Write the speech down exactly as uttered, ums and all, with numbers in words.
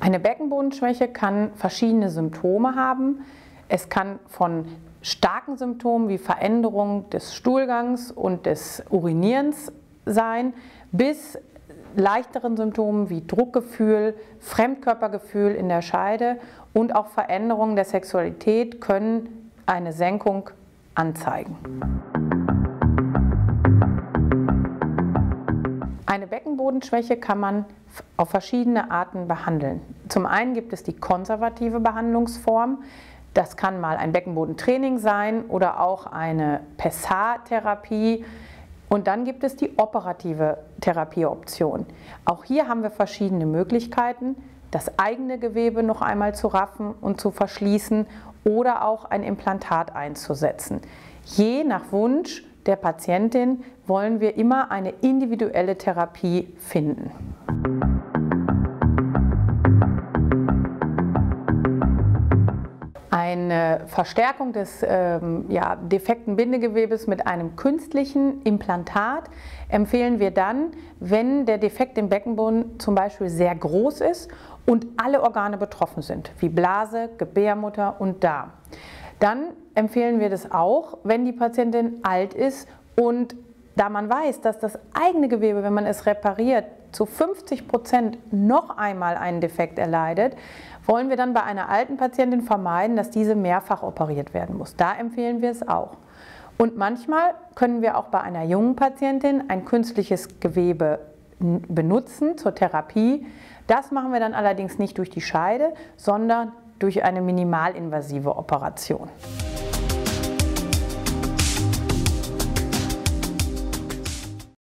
Eine Beckenbodenschwäche kann verschiedene Symptome haben. Es kann von starken Symptomen wie Veränderung des Stuhlgangs und des Urinierens sein, bis leichteren Symptomen wie Druckgefühl, Fremdkörpergefühl in der Scheide und auch Veränderungen der Sexualität können eine Senkung anzeigen. Eine Beckenbodenschwäche kann man auf verschiedene Arten behandeln. Zum einen gibt es die konservative Behandlungsform. Das kann mal ein Beckenbodentraining sein oder auch eine Pessar-Therapie. Und dann gibt es die operative Therapieoption. Auch hier haben wir verschiedene Möglichkeiten, das eigene Gewebe noch einmal zu raffen und zu verschließen oder auch ein Implantat einzusetzen. Je nach Wunsch der Patientin wollen wir immer eine individuelle Therapie finden. Eine Verstärkung des ähm, ja, defekten Bindegewebes mit einem künstlichen Implantat empfehlen wir dann, wenn der Defekt im Beckenboden zum Beispiel sehr groß ist und alle Organe betroffen sind, wie Blase, Gebärmutter und Darm. Dann empfehlen wir das auch, wenn die Patientin alt ist und da man weiß, dass das eigene Gewebe, wenn man es repariert, zu fünfzig Prozent noch einmal einen Defekt erleidet, wollen wir dann bei einer alten Patientin vermeiden, dass diese mehrfach operiert werden muss. Da empfehlen wir es auch. Und manchmal können wir auch bei einer jungen Patientin ein künstliches Gewebe benutzen zur Therapie. Das machen wir dann allerdings nicht durch die Scheide, sondern durch eine minimalinvasive Operation.